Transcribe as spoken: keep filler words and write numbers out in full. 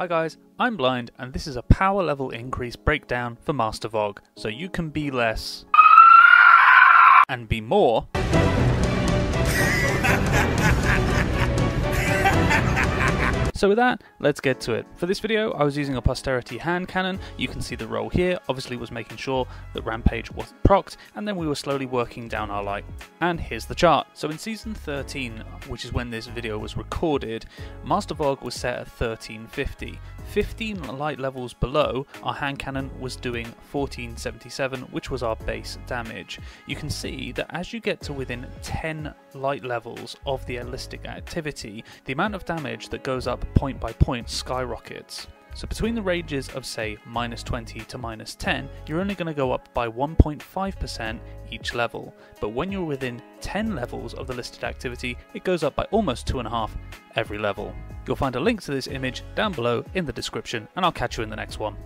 Hi guys, I'm Blind and this is a power level increase breakdown for Master VoG, so you can be less and be more So with that, let's get to it. For this video, I was using a posterity hand cannon. You can see the roll here, obviously was making sure that Rampage was procced, and then we were slowly working down our light. And here's the chart. So in season thirteen, which is when this video was recorded, Master VoG was set at thirteen fifty. fifteen light levels below, our hand cannon was doing fourteen seventy-seven, which was our base damage. You can see that as you get to within ten light levels of the Ellistic activity, the amount of damage that goes up point by point skyrockets. So between the ranges of say minus twenty to minus ten, you're only going to go up by one point five percent each level, but when you're within ten levels of the listed activity, it goes up by almost two and a half every level. You'll find a link to this image down below in the description, and I'll catch you in the next one.